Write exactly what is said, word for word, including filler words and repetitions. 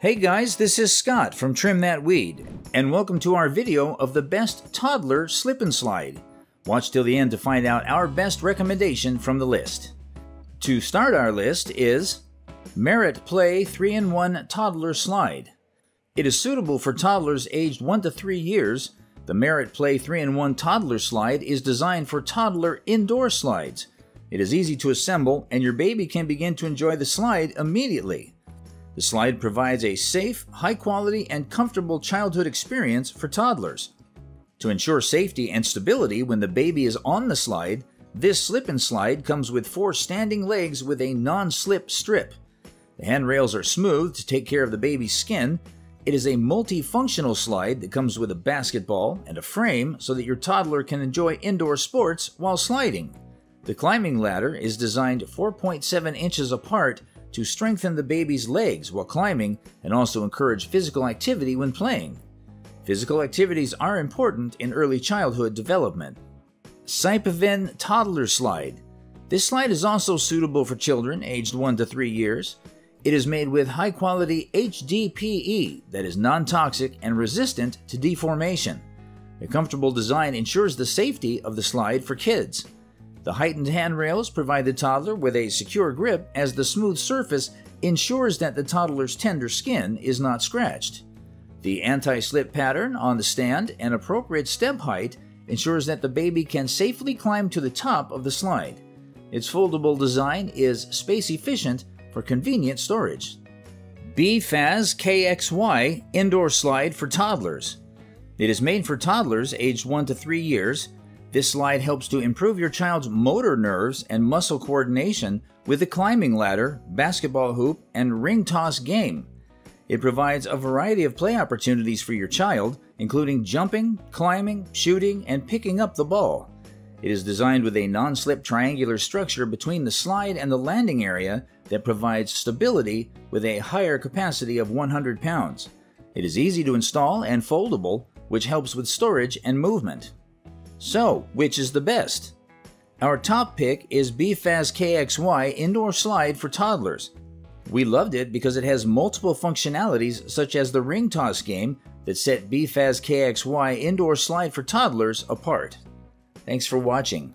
Hey guys, this is Scott from Trim That Weed, and welcome to our video of the best toddler slip and slide. Watch till the end to find out our best recommendation from the list. To start our list is Merit Play three in one Toddler Slide. It is suitable for toddlers aged one to three years. The Merit Play three in one Toddler Slide is designed for toddler indoor slides. It is easy to assemble, and your baby can begin to enjoy the slide immediately. The slide provides a safe, high-quality, and comfortable childhood experience for toddlers. To ensure safety and stability when the baby is on the slide, this slip and slide comes with four standing legs with a non-slip strip. The handrails are smooth to take care of the baby's skin. It is a multifunctional slide that comes with a basketball and a frame so that your toddler can enjoy indoor sports while sliding. The climbing ladder is designed four point seven inches apart to strengthen the baby's legs while climbing and also encourage physical activity when playing. Physical activities are important in early childhood development. SYPEVIN Toddler Slide. This slide is also suitable for children aged one to three years. It is made with high-quality H D P E that is non-toxic and resistant to deformation. The comfortable design ensures the safety of the slide for kids. The heightened handrails provide the toddler with a secure grip as the smooth surface ensures that the toddler's tender skin is not scratched. The anti-slip pattern on the stand and appropriate step height ensures that the baby can safely climb to the top of the slide. Its foldable design is space-efficient for convenient storage. B F A Z K X Y Indoor Slide for Toddlers. It is made for toddlers aged one to three years. This slide helps to improve your child's motor nerves and muscle coordination with the climbing ladder, basketball hoop, and ring toss game. It provides a variety of play opportunities for your child, including jumping, climbing, shooting, and picking up the ball. It is designed with a non-slip triangular structure between the slide and the landing area that provides stability with a higher capacity of one hundred pounds. It is easy to install and foldable, which helps with storage and movement. So, which is the best? Our top pick is B F A Z K X Y Indoor Slide for Toddlers. We loved it because it has multiple functionalities such as the ring toss game that set B F A Z K X Y Indoor Slide for Toddlers apart. Thanks for watching.